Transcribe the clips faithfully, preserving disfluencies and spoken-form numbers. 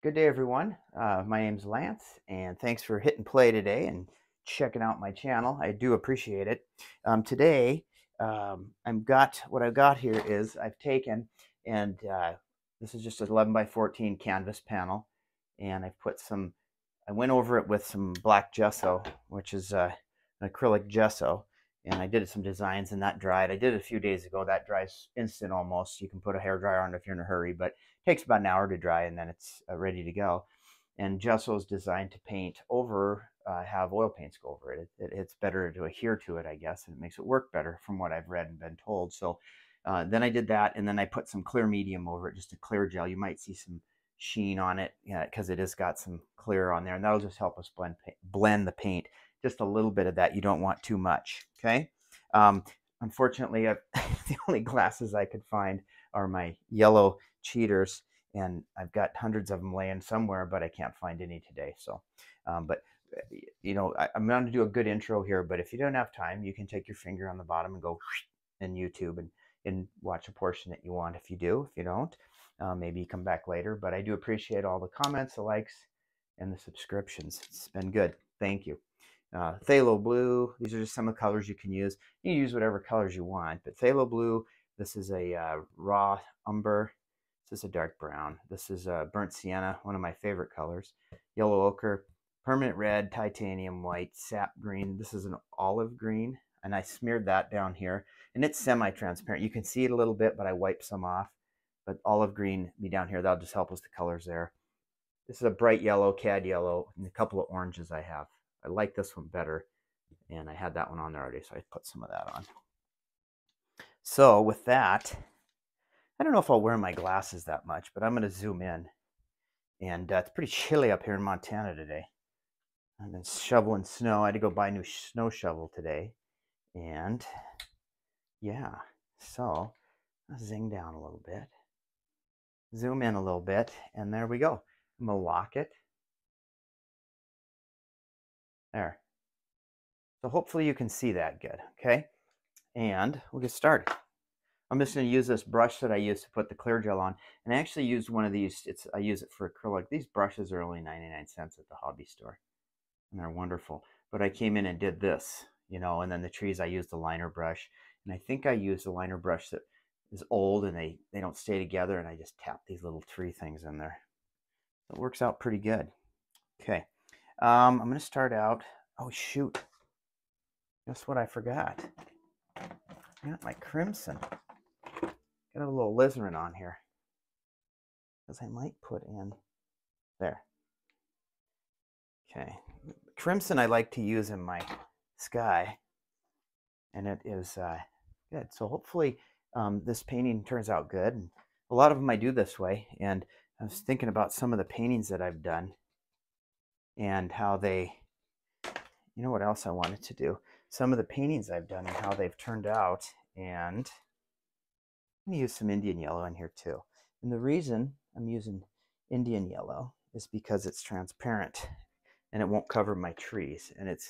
Good day, everyone. Uh, my name's Lance, and thanks for hitting play today and checking out my channel. I do appreciate it. Um, today, um, I've got what I've got here is I've taken, and uh, this is just an eleven by fourteen canvas panel, and I've put some. I went over it with some black gesso, which is uh, an acrylic gesso, and I did some designs, and that dried. I did it a few days ago. That dries instant almost. You can put a hairdryer on it if you're in a hurry, but it takes about an hour to dry, and then it's uh, ready to go. And gesso is designed to paint over, uh, have oil paints go over it. It, it. It's better to adhere to it, I guess, and it makes it work better from what I've read and been told. So uh, then I did that, and then I put some clear medium over it, just a clear gel. You might see some sheen on it because yeah, it has got some clear on there, and that'll just help us blend, blend the paint. Just a little bit of that. You don't want too much. Okay. Um, unfortunately, I've, the only glasses I could find are my yellow cheaters, and I've got hundreds of them laying somewhere, but I can't find any today. So, um, but you know, I, I'm going to do a good intro here, but if you don't have time, you can take your finger on the bottom and go in YouTube and, and watch a portion that you want. If you do, if you don't, uh, maybe come back later, but I do appreciate all the comments, the likes, and the subscriptions. It's been good. Thank you. Uh, Thalo Blue, these are just some of the colors you can use. You can use whatever colors you want, but Thalo Blue, this is a uh, raw umber. This is a dark brown. This is a burnt sienna, one of my favorite colors. Yellow ochre, permanent red, titanium white, sap green. This is an olive green, and I smeared that down here, and it's semi-transparent. You can see it a little bit, but I wiped some off. But olive green be down here, that'll just help us the colors there. This is a bright yellow, cad yellow, and a couple of oranges I have. I like this one better, and I had that one on there already, so I put some of that on. So with that, I don't know if I'll wear my glasses that much, but I'm going to zoom in. And uh, it's pretty chilly up here in Montana today. I've been shoveling snow. I had to go buy a new snow shovel today. And yeah, so I'll zing down a little bit. Zoom in a little bit, and there we go. I'm going to lock it. There. So hopefully you can see that good, okay? And we'll get started. I'm just going to use this brush that I used to put the clear gel on, and I actually used one of these. It's I use it for acrylic. These brushes are only ninety-nine cents at the hobby store, and they're wonderful. But I came in and did this, you know, and then the trees I used the liner brush, and I think I used a liner brush that is old, and they, they don't stay together, and I just tap these little tree things in there. It works out pretty good. Okay. Um, I'm going to start out, oh shoot, guess what I forgot? I got my crimson. Got a little alizarin on here, because I might put in there. Okay. Crimson I like to use in my sky, and it is uh, good. So hopefully um, this painting turns out good. And a lot of them I do this way, and I was thinking about some of the paintings that I've done. And how they, you know what else I wanted to do? Some of the paintings I've done and how they've turned out. And I'm gonna use some Indian yellow in here too. And the reason I'm using Indian yellow is because it's transparent and it won't cover my trees. And it's,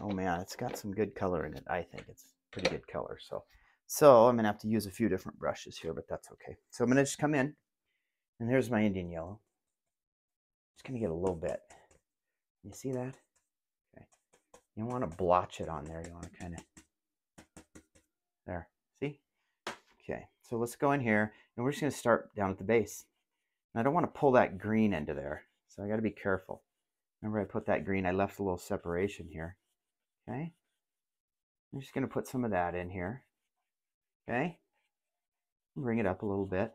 oh man, it's got some good color in it. I think it's pretty good color. So, so I'm gonna have to use a few different brushes here, but that's okay. So I'm gonna just come in, and here's my Indian yellow. Just gonna get a little bit. You see that? Okay. You don't want to blotch it on there. You want to kind of there. See? Okay. So let's go in here, and we're just gonna start down at the base. And I don't want to pull that green into there, so I got to be careful. Remember, I put that green. I left a little separation here. Okay. I'm just gonna put some of that in here. Okay. Bring it up a little bit.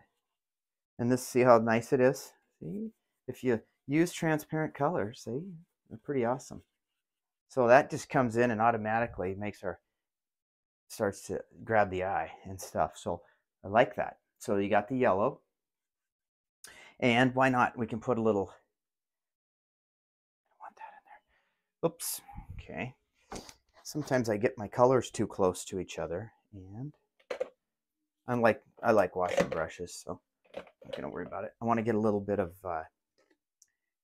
And this, see how nice it is? See? If you use transparent colors, see, they're pretty awesome. So that just comes in and automatically makes our, starts to grab the eye and stuff. So I like that. So you got the yellow, and why not, we can put a little, I don't want that in there. Oops, okay. Sometimes I get my colors too close to each other, and I'm like, I like washing brushes, so I'm not gonna worry about it. I wanna get a little bit of, uh,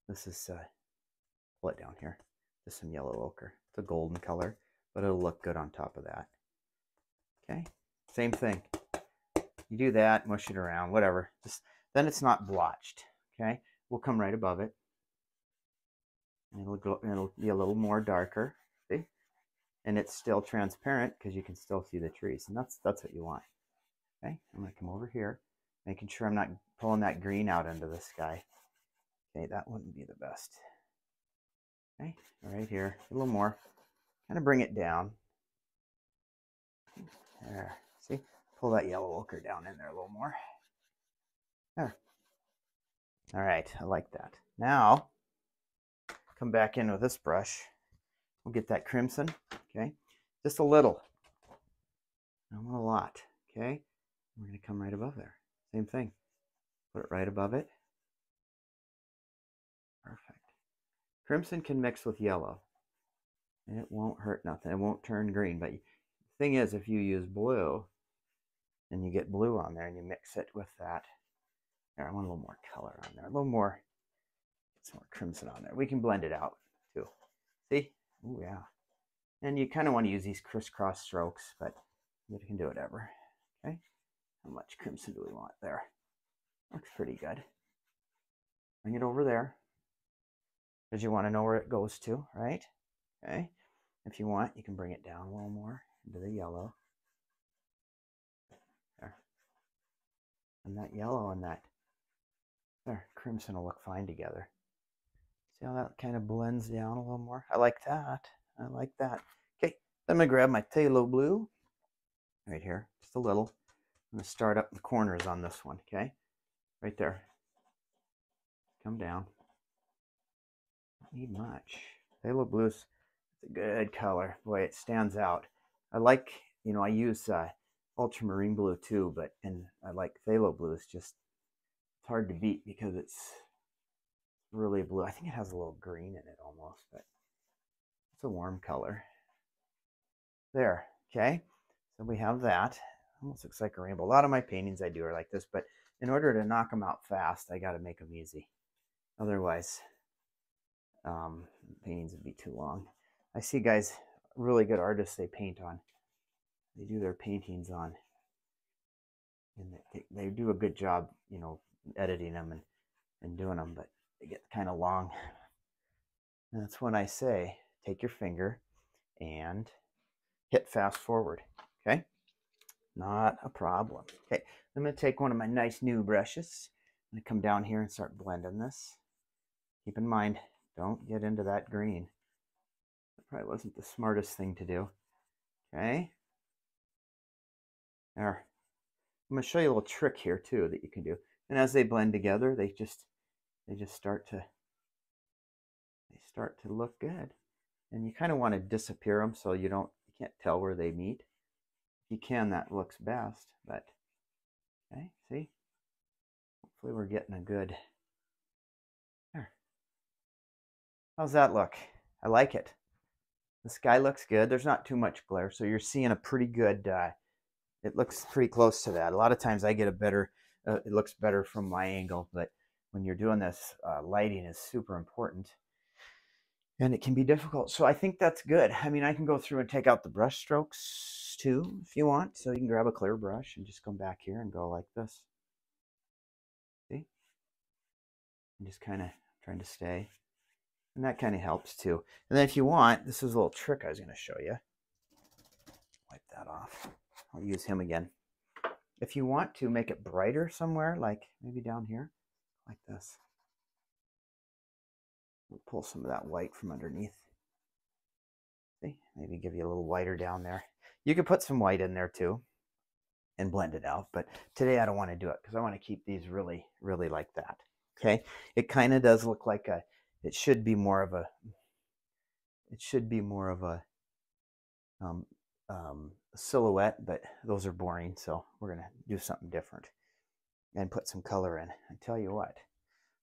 this is, uh, pull it down here. Just some yellow ochre. It's a golden color, but it'll look good on top of that. Okay, same thing. You do that, mush it around, whatever. Just, then it's not blotched, okay? will come right above it, and it'll go, and it'll be a little more darker. See, and it's still transparent because you can still see the trees, and that's that's what you want. Okay, I'm gonna come over here, making sure I'm not pulling that green out into the sky. Okay, that wouldn't be the best. Okay, right here, a little more, kind of bring it down. There, see, pull that yellow ochre down in there a little more. There. All right, I like that. Now, come back in with this brush. We'll get that crimson, okay? Just a little. I want a lot, okay? We're going to come right above there. Same thing. Put it right above it. Perfect. Crimson can mix with yellow, and it won't hurt nothing. It won't turn green, but the thing is, if you use blue, and you get blue on there, and you mix it with that. There, I want a little more color on there, a little more, some more crimson on there. We can blend it out too. See? Oh yeah. And you kind of want to use these crisscross strokes, but you can do whatever. Okay. How much crimson do we want there? Looks pretty good. Bring it over there, because you want to know where it goes to, right? Okay. If you want, you can bring it down a little more into the yellow. There. And that yellow and that. There, crimson will look fine together. See how that kind of blends down a little more? I like that. I like that. Okay, then I'm going to grab my Thalo Blue right here, just a little. I'm going to start up the corners on this one, okay? Right there. Come down. Don't need much. Thalo Blue is a good color. Boy, it stands out. I like, you know, I use uh, ultramarine blue too, but, and I like Thalo Blue. It's just, it's hard to beat because it's really blue. I think it has a little green in it almost, but it's a warm color. There, okay? So we have that. Almost looks like a rainbow. A lot of my paintings I do are like this, but in order to knock them out fast, I got to make them easy. Otherwise, um, paintings would be too long. I see guys, really good artists, they paint on. They do their paintings on. And they, they do a good job, you know, editing them and, and doing them, but they get kind of long. And that's when I say, take your finger and hit fast forward, okay? Not a problem. Okay, I'm going to take one of my nice new brushes. I'm going to come down here and start blending this. Keep in mind, don't get into that green. That probably wasn't the smartest thing to do, okay? There. I'm going to show you a little trick here too that you can do. And as they blend together, they just they just start to they start to look good. And you kind of want to disappear them so you don't you can't tell where they meet. If you can, that looks best. But okay, see? Hopefully we're getting a good there. How's that look? I like it. The sky looks good. There's not too much glare, so you're seeing a pretty good. Uh, it looks pretty close to that. A lot of times I get a better. Uh, it looks better from my angle, but when you're doing this, uh, lighting is super important and it can be difficult. So I think that's good. I mean, I can go through and take out the brush strokes too, if you want. So you can grab a clear brush and just come back here and go like this. See? I'm just kind of trying to stay. And that kind of helps too. And then if you want, this is a little trick I was going to show you. Wipe that off. I'll use him again. If you want to make it brighter somewhere, like maybe down here, like this. We'll pull some of that white from underneath. See, maybe give you a little whiter down there. You could put some white in there too and blend it out, but today I don't want to do it because I want to keep these really, really like that. Okay, it kind of does look like a, it should be more of a, it should be more of a, um, um silhouette, but those are boring, so we're gonna do something different and put some color in. I tell you what,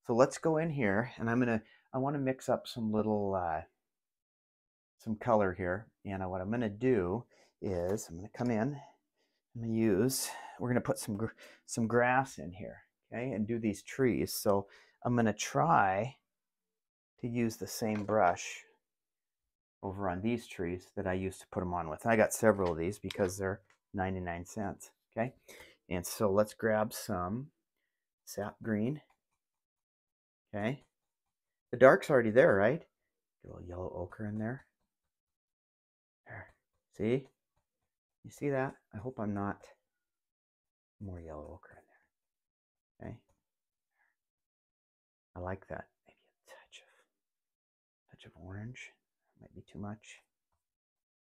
so let's go in here and I'm gonna I want to mix up some little uh some color here, and what I'm gonna do is I'm gonna come in, I'm gonna use we're gonna put some gr some grass in here, okay, and do these trees. So I'm gonna try to use the same brush over on these trees that I used to put them on with. And I got several of these because they're ninety-nine cents, okay? And so let's grab some sap green, Okay. The dark's already there, right? Get a little yellow ochre in there. There. See? You see that? I hope I'm not more yellow ochre in there. Okay. I like that. Maybe a touch of touch of orange. That might be too much.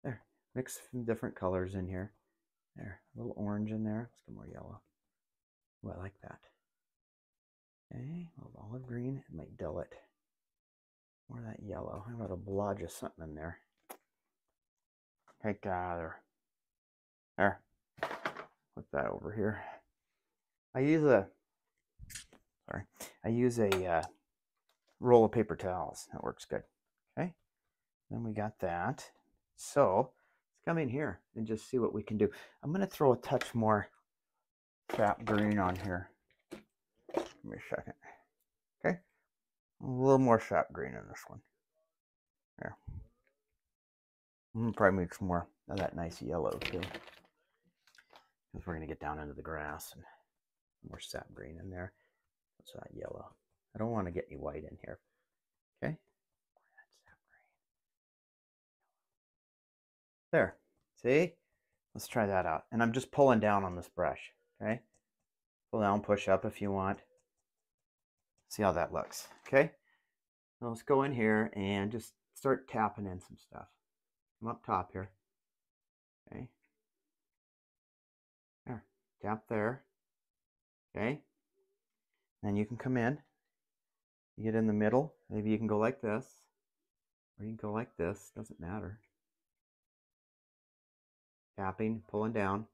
There. Mix some different colors in here. There. A little orange in there. Let's get more yellow. Ooh, I like that. Okay, a little olive green. It might dull it. More that yellow. How about a blotch of something in there? Take that out of there. There. Put that over here. I use a sorry. I use a uh, roll of paper towels. That works good. Okay. Then we got that. So let's come in here and just see what we can do. I'm gonna throw a touch more sap green on here. Give me a second. Okay. A little more sap green in this one. There. I'm gonna probably make some more of that nice yellow too. Because we're gonna get down into the grass and more sap green in there. What's that yellow? I don't want to get any white in here. Okay. There. See? Let's try that out. And I'm just pulling down on this brush. Okay. Pull down, push up if you want. See how that looks. Okay. Now let's go in here and just start tapping in some stuff. Come up top here. Okay. There. Tap there. Okay. Then you can come in. You get in the middle. Maybe you can go like this. Or you can go like this. Doesn't matter. Tapping, pulling down.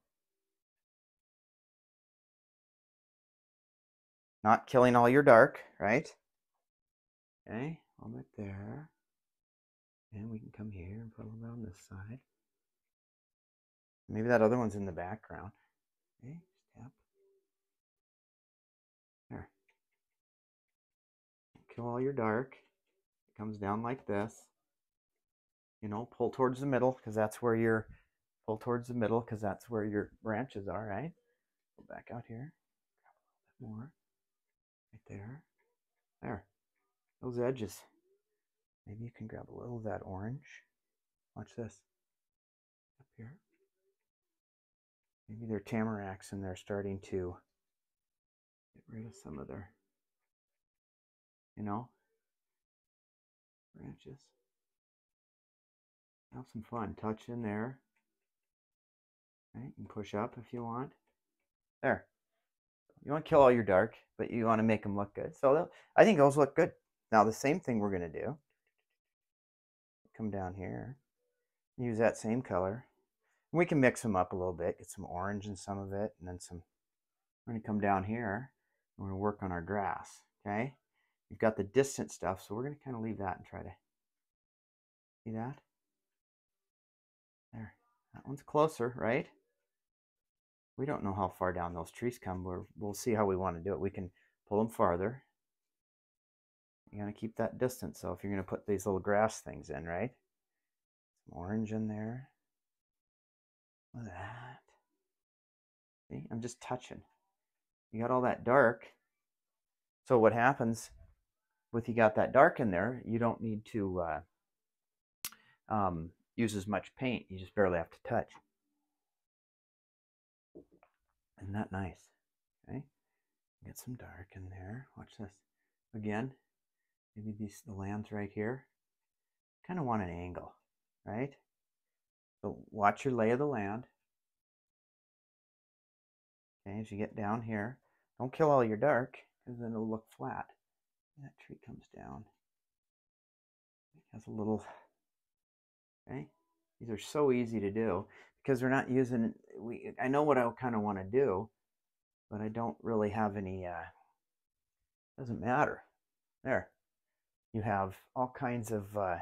Not killing all your dark, right? Okay, I'll put there. And we can come here and put them on this side. Maybe that other one's in the background. Okay, tap. There. Kill all your dark. It comes down like this. You know, pull towards the middle because that's where your pull towards the middle because that's where your branches are, right? Go back out here. Grab a little bit more. Right there. There. Those edges. Maybe you can grab a little of that orange. Watch this. Up here. Maybe their tamaracks and they're starting to get rid of some of their, you know, branches. Have some fun. Touch in there. Right? You can push up if you want. There. You want to kill all your dark, but you want to make them look good. So I think those look good. Now the same thing we're going to do. Come down here. Use that same color. And we can mix them up a little bit. Get some orange in some of it. And then some. We're going to come down here. And we're going to work on our grass. Okay. You've got the distant stuff. So we're going to kind of leave that and try to. See that? There. That one's closer, right? We don't know how far down those trees come. We're, we'll see how we want to do it. We can pull them farther. You're going to keep that distance. So if you're going to put these little grass things in, right? Some orange in there. Look at that. See, I'm just touching. You got all that dark. So what happens with you got that dark in there, you don't need to uh, um, use as much paint. You just barely have to touch. Isn't that nice? Okay, get some dark in there. Watch this again. Maybe these the lands right here. Kind of want an angle, right? So watch your lay of the land. Okay, as you get down here, don't kill all your dark, because then it'll look flat. That tree comes down. It has a little. Okay, these are so easy to do. Because we're not using, we, I know what I kind of want to do, but I don't really have any, uh, doesn't matter. There, you have all kinds of, uh,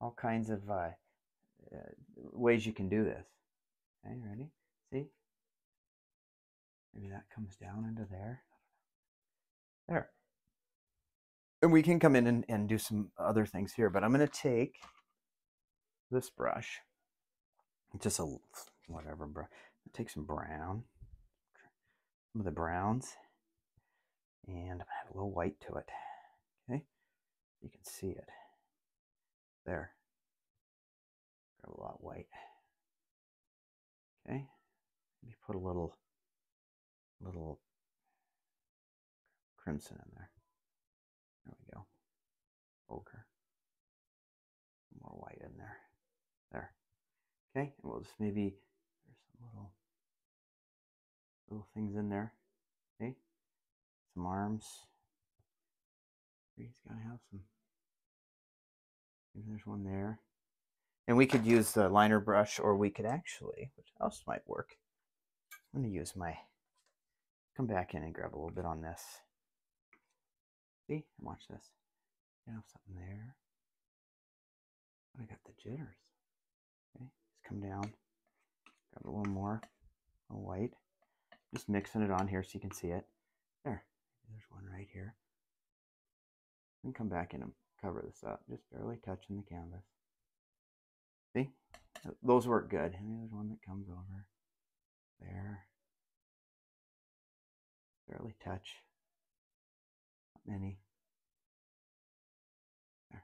all kinds of uh, uh, ways you can do this. Okay, ready? See? Maybe that comes down into there. There. And we can come in and, and do some other things here, but I'm going to take this brush. Just a whatever, bro. Take some brown, some of the browns, and I'm gonna add a little white to it. Okay, you can see it there. Grab a lot of white. Okay, maybe put a little little crimson in there. There we go. Ochre. More white in there. There. Okay, and we'll just maybe there's some little little things in there. Okay, some arms. He's gonna have some. Maybe there's one there. And we could use the liner brush, or we could actually, which else might work. I'm going to use my, come back in and grab a little bit on this. See, watch this. I have something there. I got the jitters. Okay, just come down, grab a little more, a little white. Just mixing it on here so you can see it. There, there's one right here. And come back in and cover this up, just barely touching the canvas. See, those work good. And there's one that comes over there. Barely touch. Not many. There.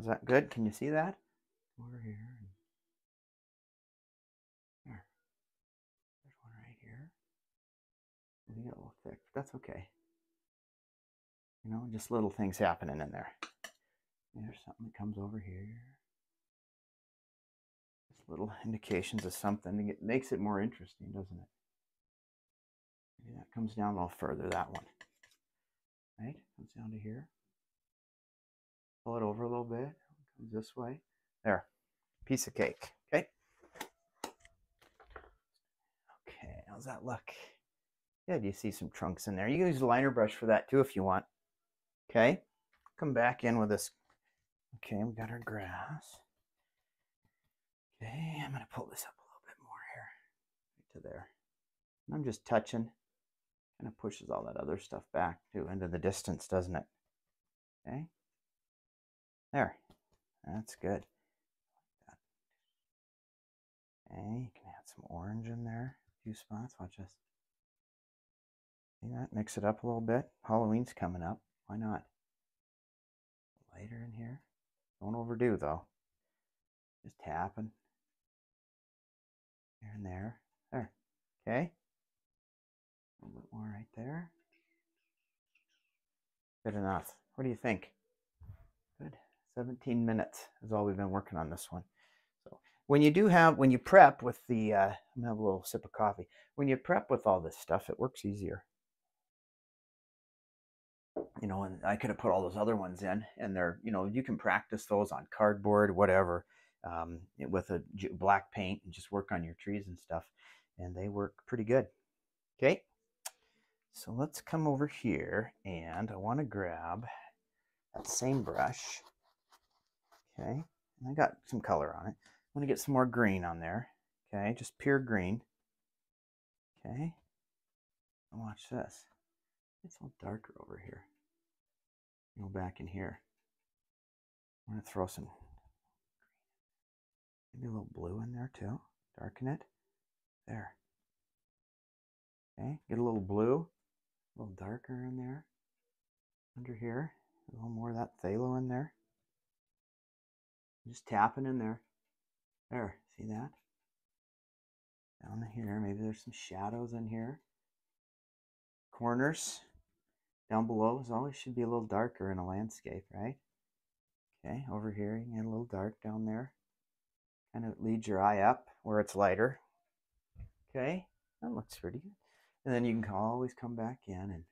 Is that good? Can you see that? Over here. And there. There's one right here. I think it got a little thick, but that's okay. You know, just little things happening in there. There's something that comes over here. Just little indications of something. It makes it more interesting, doesn't it? Maybe that comes down a little further, that one. Right? Comes down to here. Pull it over a little bit. Comes this way. There. Piece of cake. Okay? Okay, how's that look? Yeah, do you see some trunks in there? You can use a liner brush for that too if you want. Okay? Come back in with this. Okay, we got our grass. Okay, I'm going to pull this up a little bit more here, right to there. And I'm just touching. Kind of pushes all that other stuff back too into the distance, doesn't it? Okay, there. That's good. Okay, you can add some orange in there. A few spots. Watch this. See that? Mix it up a little bit. Halloween's coming up. Why not? Lighter in here. Don't overdo though. Just tapping here and there. There. Okay. A little bit more right there. Good enough. What do you think? Good. seventeen minutes is all we've been working on this one. So when you do have, when you prep with the, uh, I'm gonna have a little sip of coffee. When you prep with all this stuff, it works easier. You know, and I could have put all those other ones in, and they're, you know, you can practice those on cardboard, whatever, um, with a black paint and just work on your trees and stuff, and they work pretty good. Okay, so let's come over here, and I want to grab that same brush. Okay, and I got some color on it. I want to get some more green on there. Okay, just pure green. Okay, and watch this. It's all darker over here. Go back in here. I'm going to throw some, maybe a little blue in there too. Darken it. There. Okay, get a little blue, a little darker in there. Under here, a little more of that phthalo in there. Just tapping in there. There, see that? Down here, maybe there's some shadows in here. Corners. Down below is always should be a little darker in a landscape, right? Okay, over here you can get a little dark down there. Kind of lead your eye up where it's lighter. Okay, that looks pretty good. And then you can always come back in, and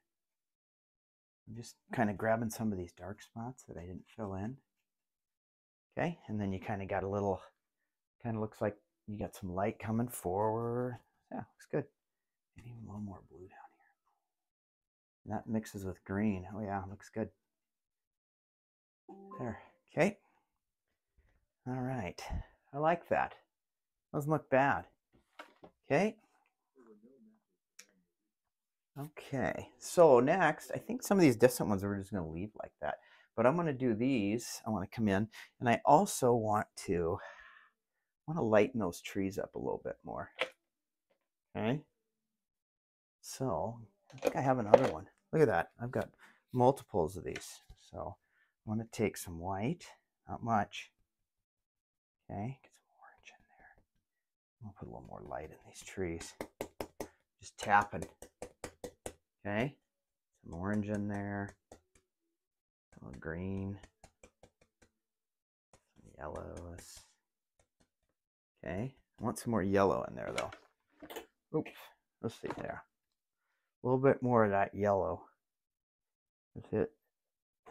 I'm just kind of grabbing some of these dark spots that I didn't fill in. Okay, and then you kind of got a little, kind of looks like you got some light coming forward. Yeah, looks good. Maybe even a little more blue down. That mixes with green. Oh yeah, looks good. There. Okay. All right. I like that. Doesn't look bad. Okay. Okay. So next, I think some of these distant ones we're just going to leave like that. But I'm going to do these. I want to come in, and I also want to want to lighten those trees up a little bit more. Okay. So I think I have another one. Look at that. I've got multiples of these. So I want to take some white, not much. Okay, get some orange in there. I'm going to put a little more light in these trees. Just tapping. Okay, some orange in there, a little green, some yellows. Okay, I want some more yellow in there though. Oops, let's see there. A little bit more of that yellow. If it,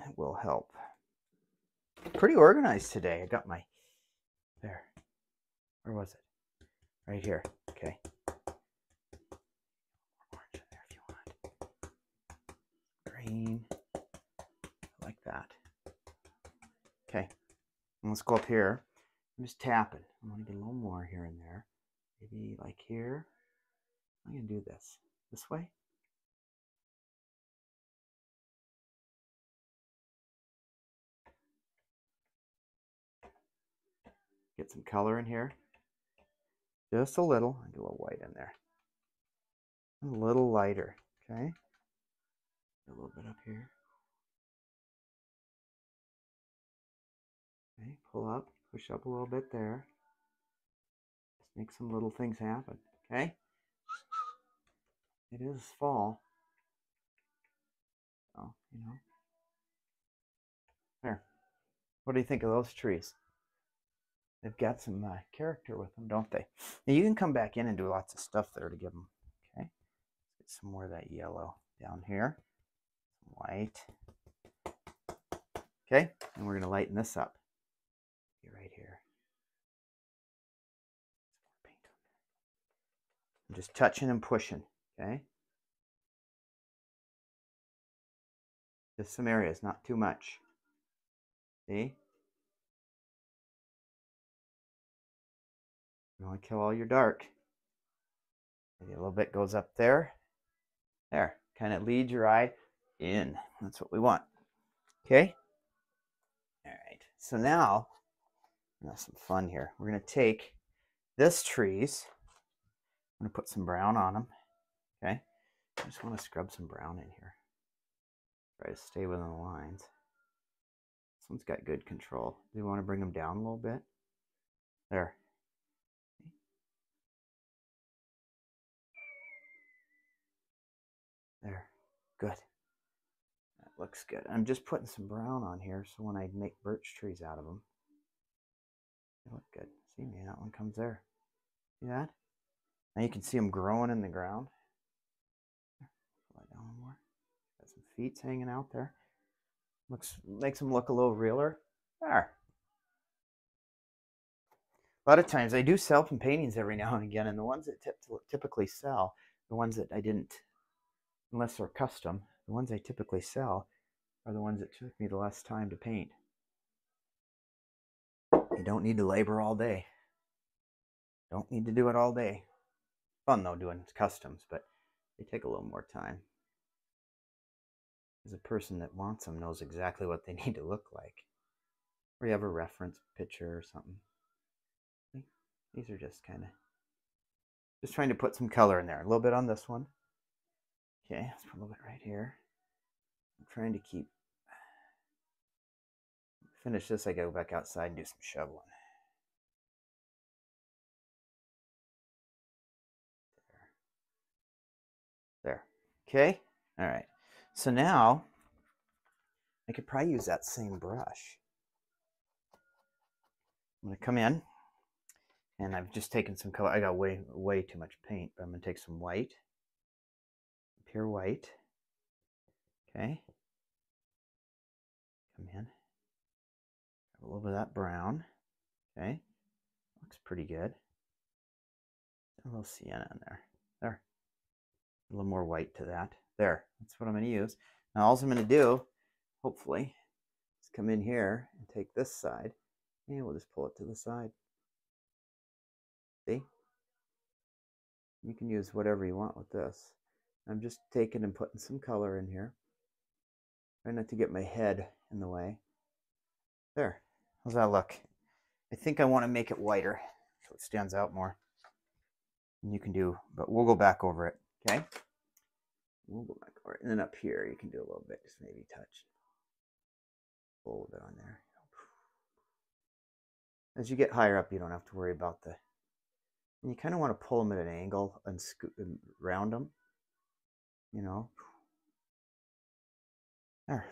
it will help. Pretty organized today. I got my, there. Where was it? Right here. Okay. Orange in there if you want. Green. Like that. Okay. And let's go up here. I'm just tapping. I'm going to get a little more here and there. Maybe like here. I'm going to do this. This way. Get some color in here. Just a little. I'll do a little white in there. A little lighter. Okay. A little bit up here. Okay. Pull up. Push up a little bit there. Just make some little things happen. Okay. It is fall. Oh, you know. There. What do you think of those trees? They've got some uh, character with them, don't they? Now you can come back in and do lots of stuff there to give them. Okay, get some more of that yellow down here, white. Okay, and we're gonna lighten this up. Get right here. I'm just touching and pushing. Okay, just some areas, not too much. See. You want to kill all your dark. Maybe a little bit goes up there. There. Kind of lead your eye in. That's what we want. Okay? All right. So now, we're going to have some fun here. We're going to take this trees. I'm going to put some brown on them. Okay? I just want to scrub some brown in here. Try to stay within the lines. This one's got good control. Do you want to bring them down a little bit? There. There, good. That looks good. I'm just putting some brown on here, so when I make birch trees out of them, they look good. See, maybe that one comes there. See that? Now you can see them growing in the ground. Light down more. Got some feet hanging out there. Looks makes them look a little realer. There. A lot of times I do sell some paintings every now and again, and the ones that typically sell, the ones that I didn't. Unless they're custom, the ones I typically sell are the ones that took me the less time to paint. You don't need to labor all day. Don't need to do it all day. Fun though doing customs, but they take a little more time. Because a person that wants them knows exactly what they need to look like. Or you have a reference picture or something. These are just kind of just trying to put some color in there. A little bit on this one. Okay, let's put a little bit right here. I'm trying to keep, finish this, I go back outside and do some shoveling. There. There. Okay, all right. So now, I could probably use that same brush. I'm gonna come in, and I've just taken some color. I got way, way too much paint, but I'm gonna take some white. Pure white. Okay. Come in. Have a little bit of that brown. Okay. Looks pretty good. A little sienna in there. There. A little more white to that. There. That's what I'm going to use. Now, all I'm going to do, hopefully, is come in here and take this side. And we'll just pull it to the side. See? You can use whatever you want with this. I'm just taking and putting some color in here. Try not to get my head in the way. There. How's that look? I think I want to make it whiter so it stands out more. And you can do, but we'll go back over it. Okay. we'll go back over. And then up here, you can do a little bit, just maybe touch a little bit on there. As you get higher up, you don't have to worry about the. And you kind of want to pull them at an angle and scoot and round them, you know. There.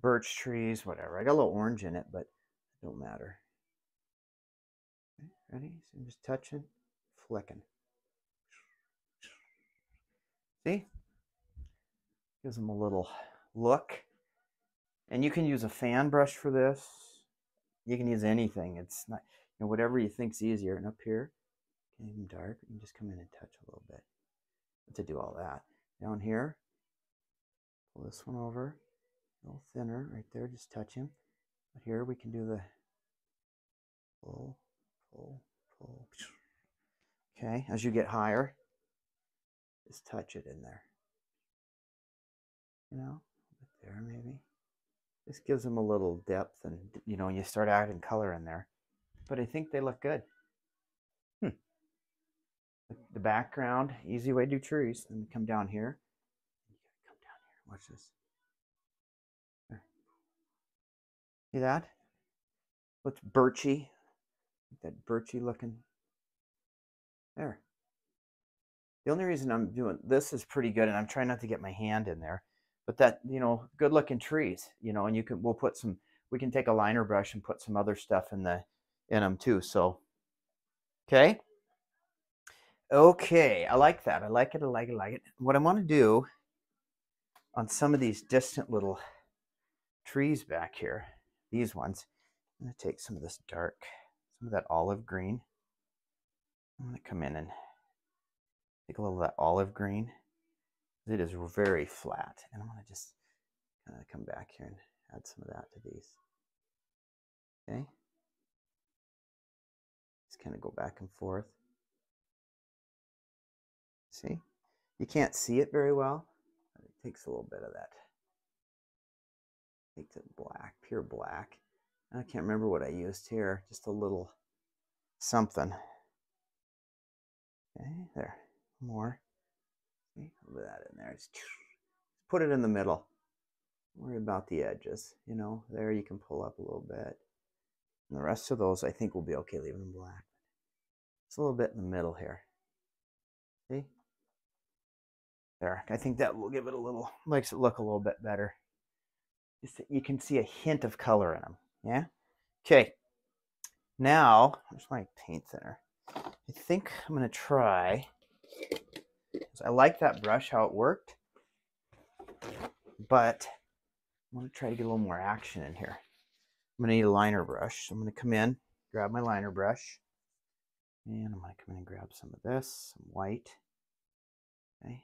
Birch trees, whatever. I got a little orange in it, but it don't matter. Okay, ready? So I'm just touching, flicking. See? Gives them a little look. And you can use a fan brush for this. You can use anything. It's not, you know, whatever you think's easier. And up here, getting dark, you can just come in and touch a little bit. But to do all that. Down here, pull this one over. A little thinner right there, just touch him. But here we can do the pull, pull, pull. Okay, as you get higher, just touch it in there. You know, right there maybe. This gives them a little depth, and you know, you start adding color in there. But I think they look good. Hmm. The background, easy way to do trees. Then we come down here. You gotta come down here. Watch this. There. See that? Looks birchy. That birchy looking. There. The only reason I'm doing this is pretty good, and I'm trying not to get my hand in there. But that, you know, good looking trees, you know, and you can, we'll put some, we can take a liner brush and put some other stuff in the, in them too. So, okay. Okay. I like that. I like it. I like it. I like it. What I want to do on some of these distant little trees back here, these ones, I'm going to take some of this dark, some of that olive green. I'm going to come in and take a little of that olive green. It is very flat, and I'm going to just kind of come back here and add some of that to these. Okay, just kind of go back and forth. See, you can't see it very well, but it takes a little bit of that. It takes it black, pure black. I can't remember what I used here, just a little something. Okay, there, more. Put that in there. Just put it in the middle. Don't worry about the edges. You know, there you can pull up a little bit. And the rest of those, I think, will be okay leaving them black. It's a little bit in the middle here. See? There. I think that will give it a little, makes it look a little bit better. Just that you can see a hint of color in them. Yeah? Okay. Now, where's my paint thinner? I think I'm going to try. So I like that brush, how it worked, but I want to try to get a little more action in here. I'm going to need a liner brush. So I'm going to come in, grab my liner brush, and I'm going to come in and grab some of this, some white. Okay.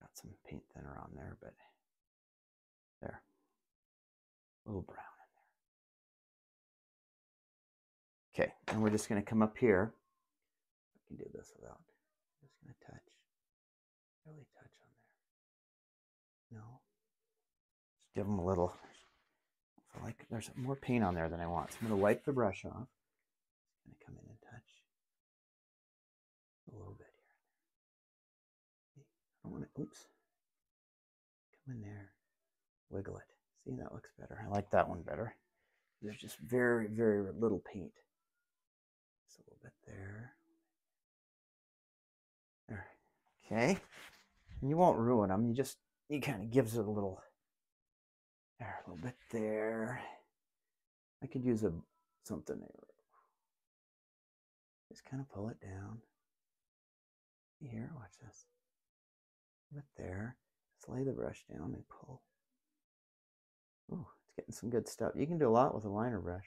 Got some paint thinner on there, but there. A little brown in there. Okay, and we're just going to come up here. I can do this without. Touch, really touch on there. No, just give them a little. I feel like there's more paint on there than I want, so I'm going to wipe the brush off. I'm going to come in and touch a little bit here. I don't want to. Oops. Come in there, wiggle it. See, that looks better. I like that one better. There's just very, very little paint. Just a little bit there. Okay, and you won't ruin them. You just, you kind of gives it a little, there, a little bit there. I could use a something there. Just kind of pull it down. Here, watch this. A bit there. Just lay the brush down and pull. Ooh, it's getting some good stuff. You can do a lot with a liner brush.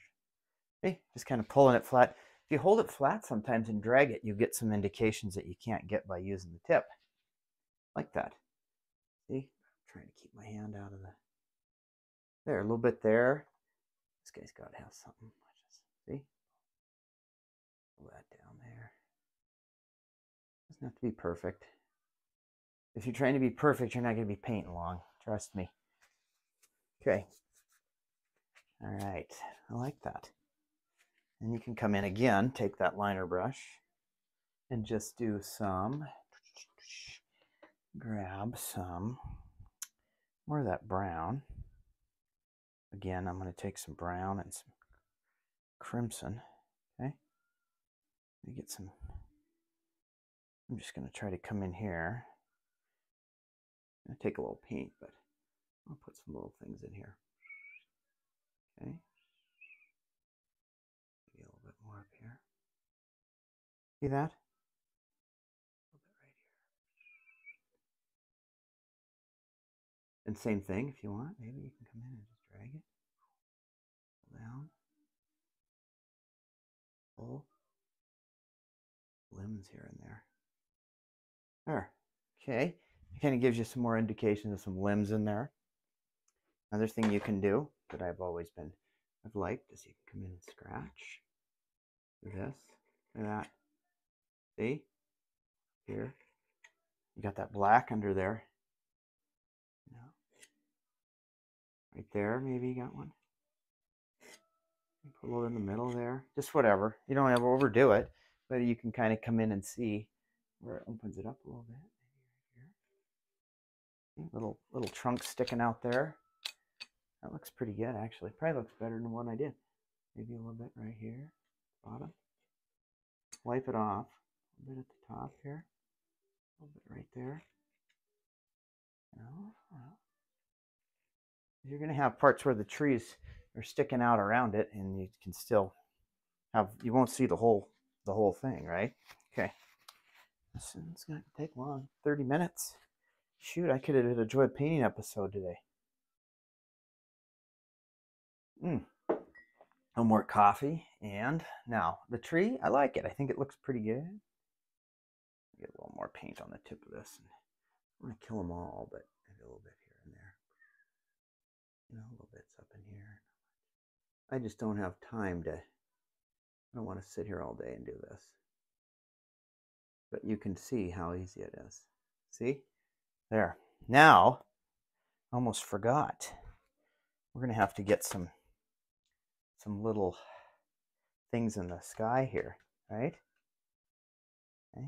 Hey, just kind of pulling it flat. If you hold it flat sometimes and drag it, you get some indications that you can't get by using the tip. Like that. See? I'm trying to keep my hand out of the... There, a little bit there. This guy's got to have something. See? Pull that down there. Doesn't have to be perfect. If you're trying to be perfect, you're not going to be painting long. Trust me. Okay. All right. I like that. And you can come in again, take that liner brush, and just do some grab some more of that brown. Again, I'm going to take some brown and some crimson. Okay, let me get some. I'm just going to try to come in here. I'm going to take a little paint, but I'll put some little things in here. Okay, maybe a little bit more up here. See that? And same thing if you want. Maybe you can come in and just drag it. Pull down. Pull. Limbs here and there. There. Okay. It kind of gives you some more indication of some limbs in there. Another thing you can do that I've always been, I've liked, is you can come in and scratch. Do this. Do that. See? Here. You got that black under there. Right there, maybe you got one. Put a little in the middle there. Just whatever. You don't ever overdo it, but you can kind of come in and see where it opens it up a little bit. Here. Little little trunk sticking out there. That looks pretty good, actually. Probably looks better than the one I did. Maybe a little bit right here, bottom. Wipe it off. A little bit at the top here. A little bit right there. No, no. You're going to have parts where the trees are sticking out around it, and you can still have, you won't see the whole, the whole thing, right? Okay. This is going to take long, thirty minutes. Shoot, I could have enjoyed a painting episode today. Mm. No more coffee. And now the tree, I like it. I think it looks pretty good. Get a little more paint on the tip of this. I'm going to kill them all, but maybe a little bit here and there. You know, a little bit's up in here. I just don't have time to, I don't want to sit here all day and do this. But you can see how easy it is. See? There. Now, almost forgot. We're going to have to get some, some little things in the sky here, right? Okay.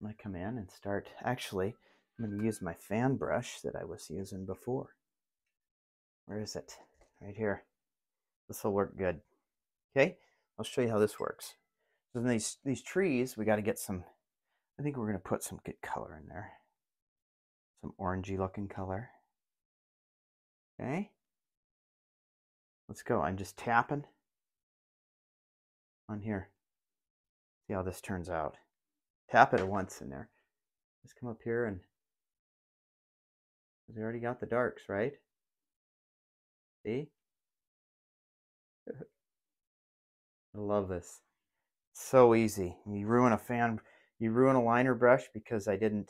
I'm going to come in and start, actually, I'm going to use my fan brush that I was using before. Where is it? Right here. This will work good. Okay, I'll show you how this works. So then these, these trees, we got to get some, I think we're going to put some good color in there. Some orangey looking color. Okay. Let's go. I'm just tapping on here. See how this turns out. Tap it once in there. Let's come up here and we already got the darks, right? See? I love this. So easy. You ruin a fan, you ruin a liner brush because I didn't.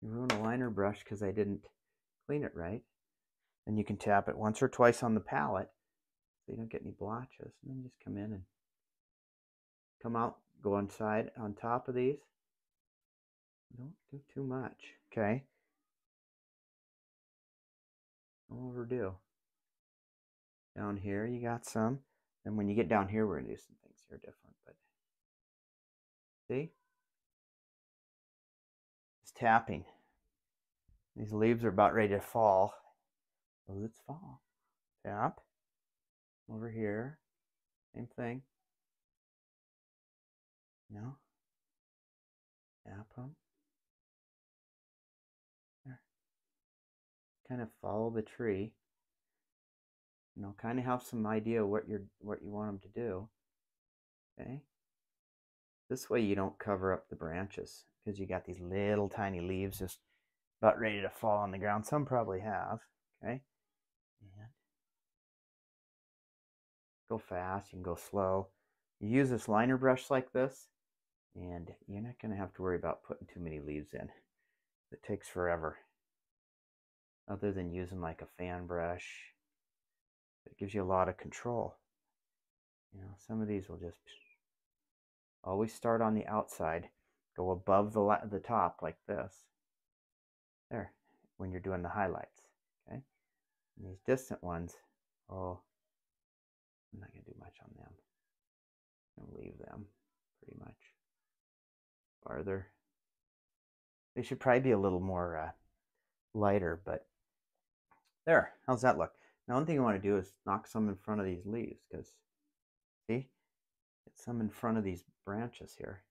You ruin a liner brush because I didn't clean it right. And you can tap it once or twice on the palette so you don't get any blotches. And then just come in and come out, go inside on top of these. Don't do too much, okay? Don't overdo. Down here, you got some. And when you get down here, we're going to do some things here different. But see? Just tapping. These leaves are about ready to fall. Well, let's fall. Tap. Over here. Same thing. No? Tap them. Kind of follow the tree, you know, kind of have some idea what you're what you want them to do. Okay, this way you don't cover up the branches because you got these little tiny leaves just about ready to fall on the ground. Some probably have. Okay, and go fast, you can go slow. You use this liner brush like this and you're not going to have to worry about putting too many leaves in. It takes forever, other than using like a fan brush. It gives you a lot of control. You know, some of these will just always start on the outside, go above the, the top like this. There, when you're doing the highlights, okay? And these distant ones, oh, I'm not gonna do much on them. I'm gonna leave them pretty much. farther. They should probably be a little more uh, lighter, but there, how's that look? Now, one thing I want to do is knock some in front of these leaves, because, see, get some in front of these branches here.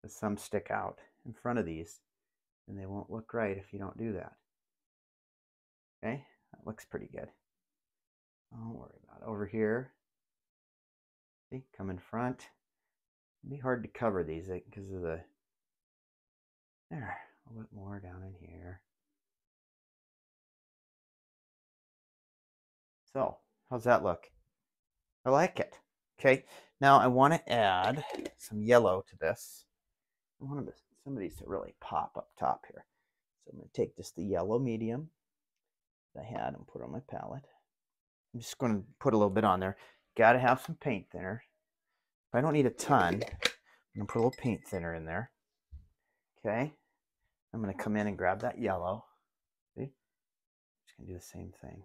Because some stick out in front of these, and they won't look right if you don't do that. Okay, that looks pretty good. Don't worry about it. Over here, see, come in front. It'll be hard to cover these because of the, there, a little bit more down in here. So, how's that look? I like it. Okay, now I want to add some yellow to this. I want some of these to really pop up top here. So I'm going to take just the yellow medium that I had and put on my palette. I'm just going to put a little bit on there. Got to have some paint thinner. If I don't need a ton, I'm going to put a little paint thinner in there. Okay, I'm going to come in and grab that yellow. See, I'm just going to do the same thing.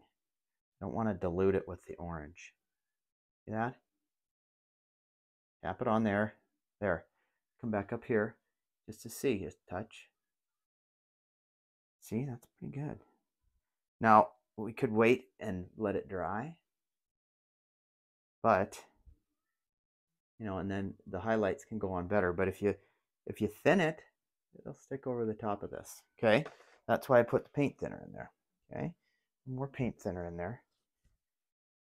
I don't want to dilute it with the orange. See that? Tap it on there. There. Come back up here just to see. Just touch. See, that's pretty good. Now, we could wait and let it dry. But, you know, and then the highlights can go on better. But if you if you thin it, it'll stick over the top of this. Okay? That's why I put the paint thinner in there. Okay? More paint thinner in there.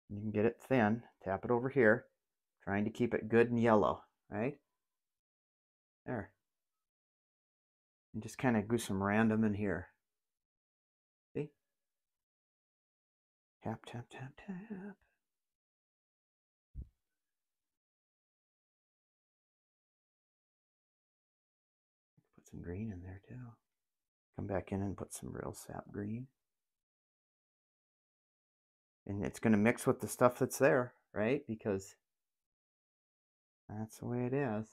You can get it thin, tap it over here, trying to keep it good and yellow, right? There. And just kind of do some random in here. See? Tap, tap, tap, tap. Put some green in there too. Come back in and put some real sap green. And it's going to mix with the stuff that's there, right? Because that's the way it is.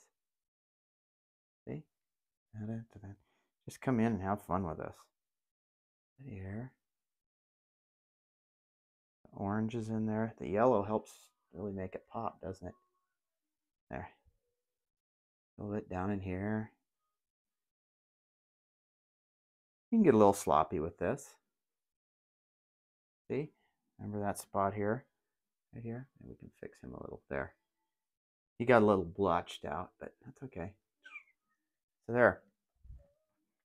See? Just come in and have fun with us. Here. The orange is in there. The yellow helps really make it pop, doesn't it? There. A little bit down in here. You can get a little sloppy with this. See? Remember that spot here, right here? And we can fix him a little there. He got a little blotched out, but that's okay. So there,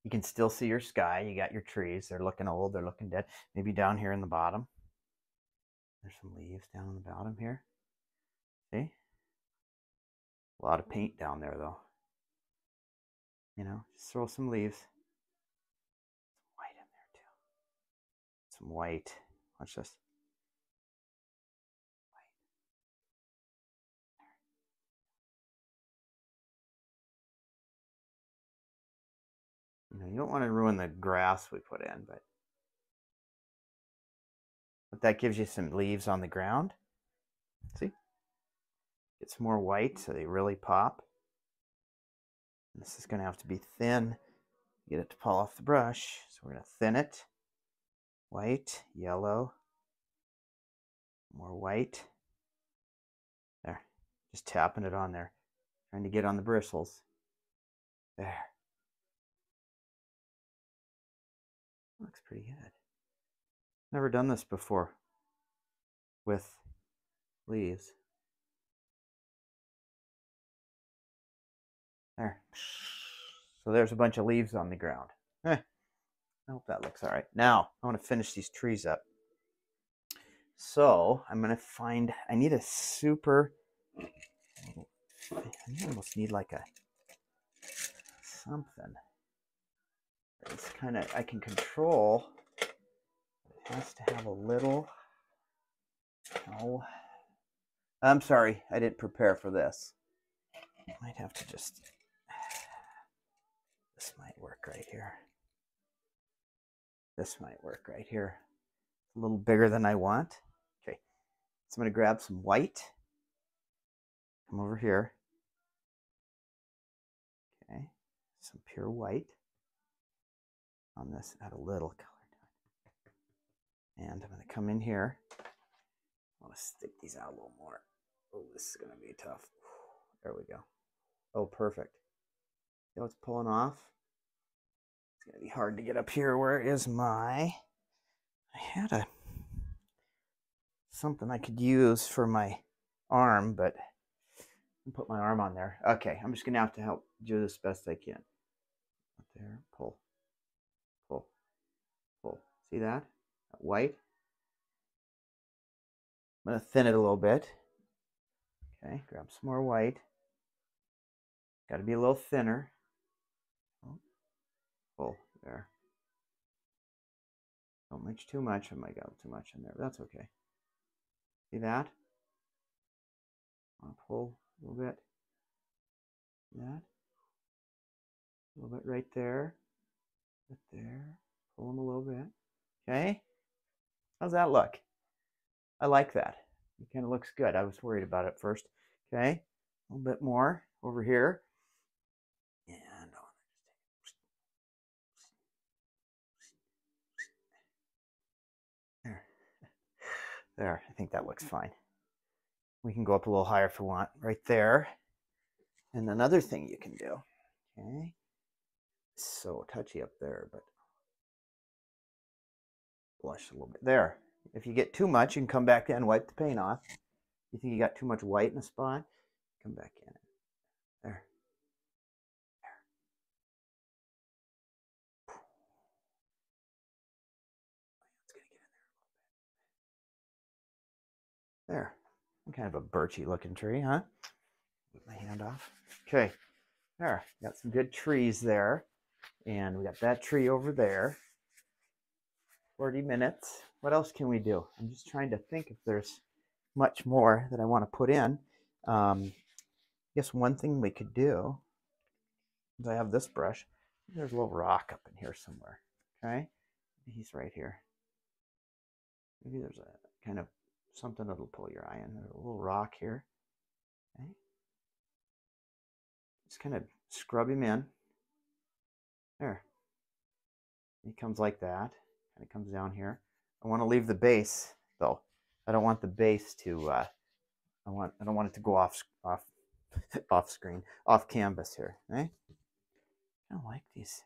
you can still see your sky. You got your trees. They're looking old. They're looking dead. Maybe down here in the bottom. There's some leaves down in the bottom here. See? A lot of paint down there, though. You know, just throw some leaves. Some white in there, too. Some white. Watch this. You don't want to ruin the grass we put in, but, but that gives you some leaves on the ground. See? Get some more white so they really pop. And this is going to have to be thin to get it to fall off the brush. So we're going to thin it. White, yellow, more white. There. Just tapping it on there. Trying to get on the bristles. There. Looks pretty good. Never done this before with leaves. There. So there's a bunch of leaves on the ground. Eh, I hope that looks all right. Now, I want to finish these trees up. So I'm going to find, I need a super, I almost need like a something. It's kind of, I can control, it has to have a little, oh, I'm sorry, I didn't prepare for this. I might have to just, this might work right here. This might work right here. A little bigger than I want. Okay, so I'm going to grab some white, come over here. Okay, some pure white. On this, add a little color. And I'm going to come in here. I want to stick these out a little more. Oh, this is going to be tough. There we go. Oh, perfect. see how it's pulling off. It's going to be hard to get up here. Where is my... I had a something I could use for my arm, but I'll put my arm on there. Okay, I'm just going to have to help do this best I can. Up there, pull, pull, pull. See that? That white? I'm going to thin it a little bit. Okay, grab some more white. Got to be a little thinner. Oh, pull, there. Don't much too much. I might got too much in there, but that's okay. See that? I'll pull a little bit. That. A little bit right there. Right there. Pull them a little bit. Okay. How's that look? I like that. It kind of looks good. I was worried about it first. Okay. A little bit more over here. And there. There. I think that looks fine. We can go up a little higher if we want. Right there. And another thing you can do. Okay. It's so touchy up there, but blush a little bit. There. If you get too much, you can come back in and wipe the paint off. You think you got too much white in a spot? Come back in. There. There. It's gonna get in there a little bit. There. I'm kind of a birchy looking tree, huh? Put my hand off. Okay. There. Got some good trees there. And we got that tree over there. forty minutes. What else can we do? I'm just trying to think if there's much more that I want to put in. Um, I guess one thing we could do is I have this brush. There's a little rock up in here somewhere. Okay, he's right here. Maybe there's a kind of something that'll pull your eye in. There's a little rock here. Okay, just kind of scrub him in. There. He comes like that. And it comes down here. I want to leave the base though. I don't want the base to. Uh, I want. I don't want it to go off off off screen, off canvas here. Right? I don't like these.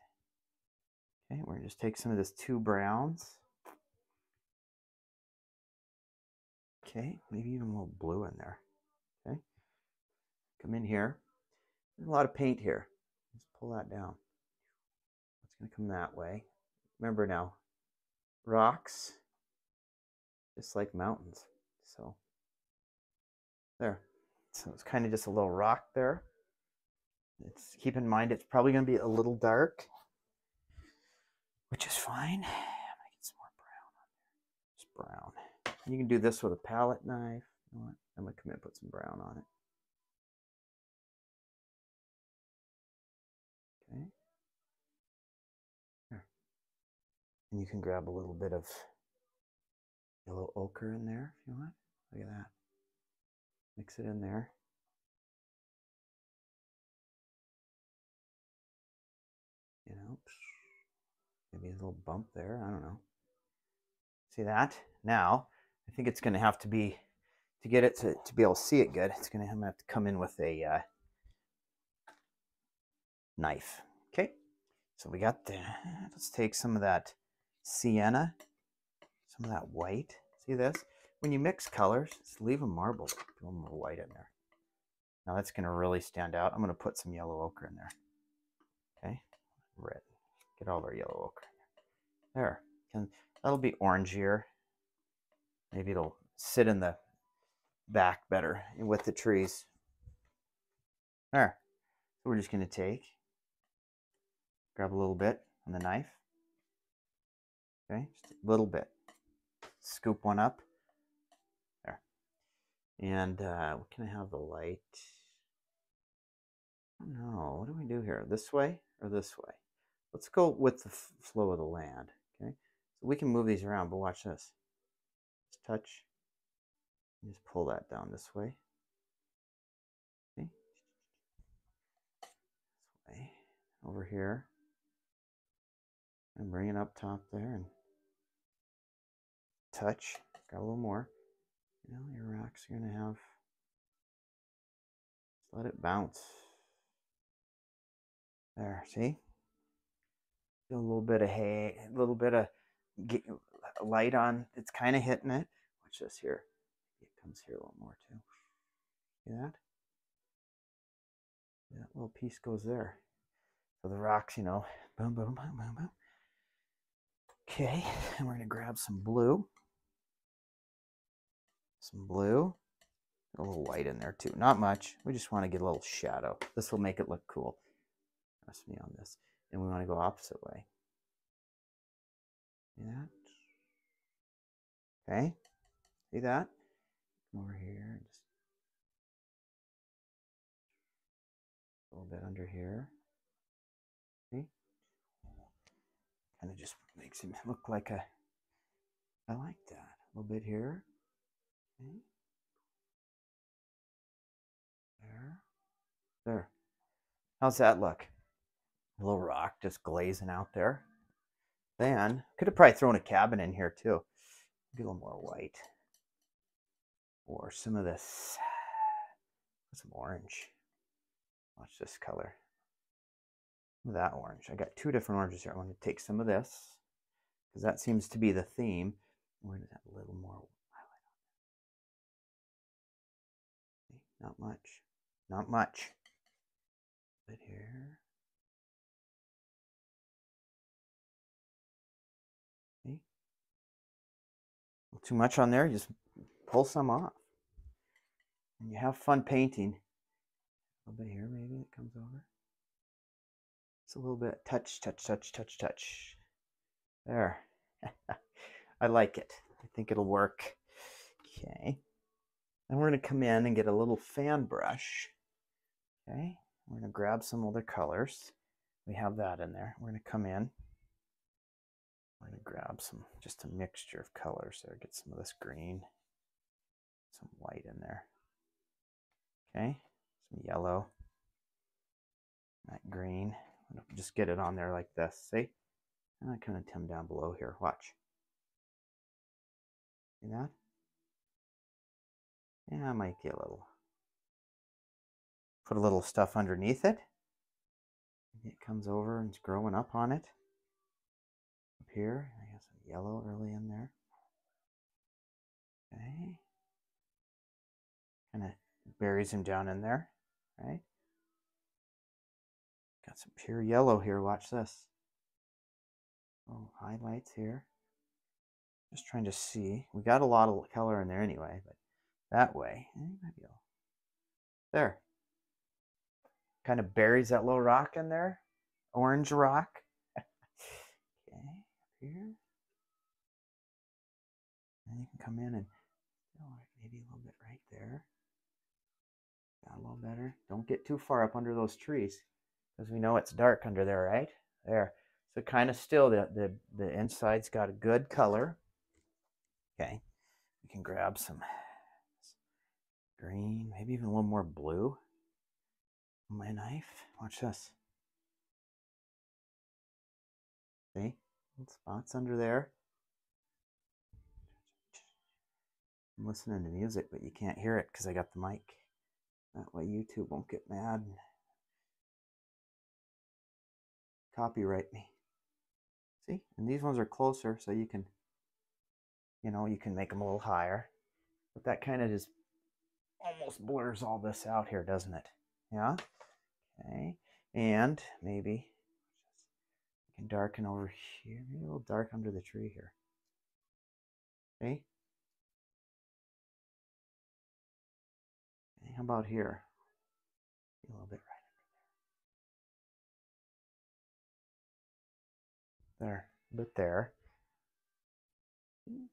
Okay, we're gonna just take some of this two browns. Okay, maybe even a little blue in there. Okay, come in here. There's a lot of paint here. Let's pull that down. It's gonna come that way. Remember now. Rocks, just like mountains. So there. So it's kind of just a little rock there. It's keep in mind it's probably going to be a little dark, which is fine. I'm gonna get some more brown on there. Just brown. And you can do this with a palette knife. You know what? I'm gonna come in and put some brown on it. Okay. And you can grab a little bit of yellow ochre in there if you want. Look at that. Mix it in there. You know, maybe a little bump there. I don't know. See that? Now, I think it's going to have to be, to get it to, to be able to see it good, it's going to have to come in with a uh, knife. Okay. So we got that. Let's take some of that sienna, some of that white. See this? When you mix colors, just leave a marble, a little more white in there. Now that's going to really stand out. I'm going to put some yellow ochre in there. Okay, red. Get all our yellow ochre in there. There. And that'll be orangier. Maybe it'll sit in the back better with the trees. There. So we're just going to take, grab a little bit on the knife. Okay, just a little bit. Scoop one up. There. And uh, what can I have the light? I don't know. What do we do here? This way or this way? Let's go with the flow of the land. Okay, so we can move these around, but watch this. Just touch. And just pull that down this way. Okay. This way. Over here. And bring it up top there and touch. Got a little more. You know, your rocks are going to have. Let it bounce. There, see? A little bit of hay, a little bit of light on. It's kind of hitting it. Watch this here. It comes here a little more too. See that? That little piece goes there. So the rocks, you know, boom, boom, boom, boom, boom. Okay, and we're going to grab some blue. Some blue. A little white in there too. Not much. We just want to get a little shadow. This will make it look cool. Trust me on this. And we want to go opposite way. See that? Okay. See that? Come over here. Just a little bit under here. See? Kind of just makes him look like a... I like that. A little bit here. Okay. There. There. How's that look? A little rock just glazing out there. Then could have probably thrown a cabin in here too. Get a little more white. Or some of this, some orange. Watch this color. That orange. I got two different oranges here. I'm going to take some of this because that seems to be the theme. We're going to have a little more highlight on that. Not much. Not much. A bit here. Too much on there, just pull some off. And you have fun painting. A little bit here, maybe it comes over. It's a little bit touch, touch, touch, touch, touch. There. I like it. I think it'll work. Okay. And we're going to come in and get a little fan brush. Okay. We're going to grab some other colors. We have that in there. We're going to come in. I'm going to grab some, just a mixture of colors there. Get some of this green, some white in there. Okay, some yellow, that green. I'm going to just get it on there like this, see? And I kind of come down below here. Watch. See that? Yeah, I might get a little, put a little stuff underneath it. It comes over and it's growing up on it. Here, I got some yellow early in there. Okay. Kind of buries him down in there, right? Got some pure yellow here. Watch this. Oh, highlights here. Just trying to see. We got a lot of color in there anyway, but that way. There. Kind of buries that little rock in there. Orange rock. Here. And you can come in and maybe a little bit right there. Got a little better. Don't get too far up under those trees because we know it's dark under there, right? There. So kind of still the, the, the inside's got a good color. Okay. We can grab some green, maybe even a little more blue on my knife. Watch this. See? Little spots under there. I'm listening to music, but you can't hear it because I got the mic. That way YouTube won't get mad and copyright me. See? And these ones are closer, so you can, you know, you can make them a little higher. But that kind of just almost blurs all this out here, doesn't it? Yeah? Okay. And maybe... can darken over here. Maybe a little dark under the tree here. Okay. How about here? A little bit right under there. There. A bit there. Pull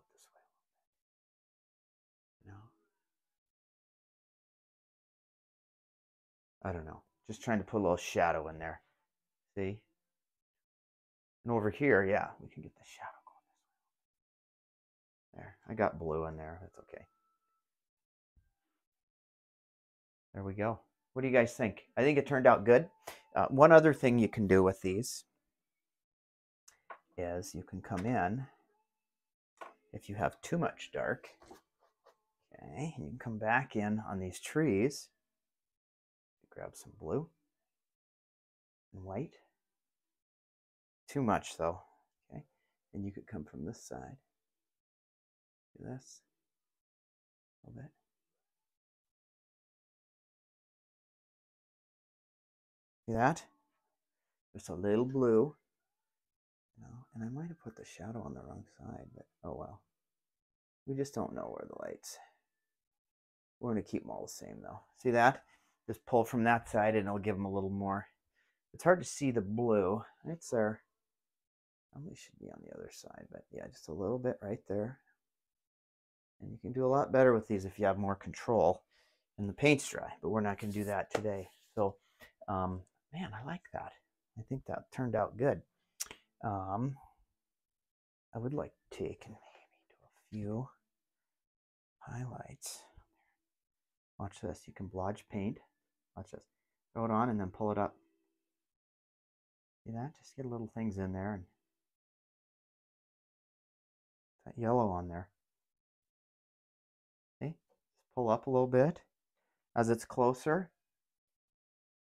it this way a little bit. No. I don't know. Just trying to put a little shadow in there. See? And over here, yeah, we can get the shadow going. There, I got blue in there. That's okay. There we go. What do you guys think? I think it turned out good. Uh, one other thing you can do with these is you can come in if you have too much dark. Okay, you can come back in on these trees. Grab some blue. and white. Too much though, okay? And you could come from this side. Do this a little bit. See that? Just a little blue. You know, and I might have put the shadow on the wrong side, but oh well. We just don't know where the light's. We're going to keep them all the same though. See that? Just pull from that side and it'll give them a little more. It's hard to see the blue. It's there. Probably should be on the other side, but yeah, just a little bit right there. And you can do a lot better with these if you have more control and the paint's dry, but we're not going to do that today. So, um, man, I like that. I think that turned out good. Um, I would like to take and maybe do a few highlights. Watch this. You can blotch paint. Watch this. Throw it on and then pull it up. See that? Just get little things in there and that yellow on there. Okay. Just pull up a little bit as it's closer.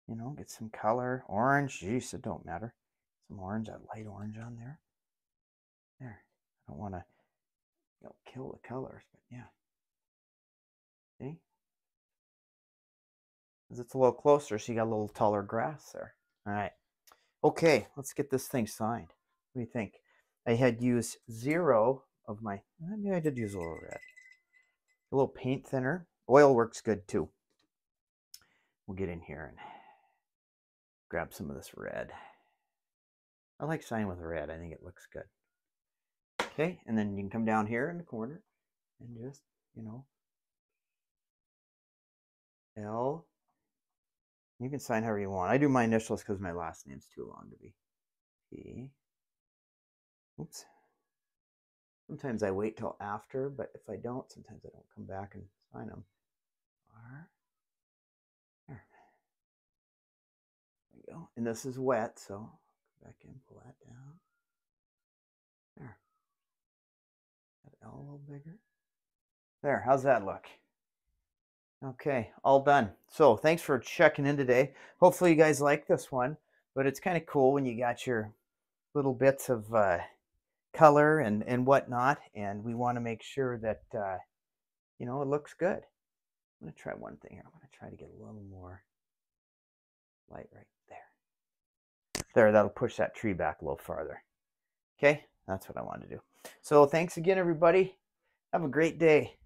You know, get some color. Orange. Jeez, it don't matter. Some orange, that light orange on there. There. I don't want to, you know, kill the colors, but yeah. See? It's a little closer, so you got a little taller grass there. All right. Okay, let's get this thing signed. What do you think? I had used zero of my, maybe I did use a little red. A little paint thinner. Oil works good too. We'll get in here and grab some of this red. I like signing with red. I think it looks good. Okay, and then you can come down here in the corner and just, you know, L. You can sign however you want. I do my initials because my last name's too long to be. P. Oops. Sometimes I wait till after, but if I don't, sometimes I don't come back and sign them. R. There. There we go. And this is wet, so I'll go back in, pull that down. There. That L a little bigger. There. How's that look? Okay, all done. So thanks for checking in today. Hopefully you guys like this one, but it's kind of cool when you got your little bits of uh, color and, and whatnot, and we want to make sure that, uh, you know, it looks good. I'm going to try one thing here. I'm going to try to get a little more light right there. There, that'll push that tree back a little farther. Okay, that's what I want to do. So thanks again, everybody. Have a great day.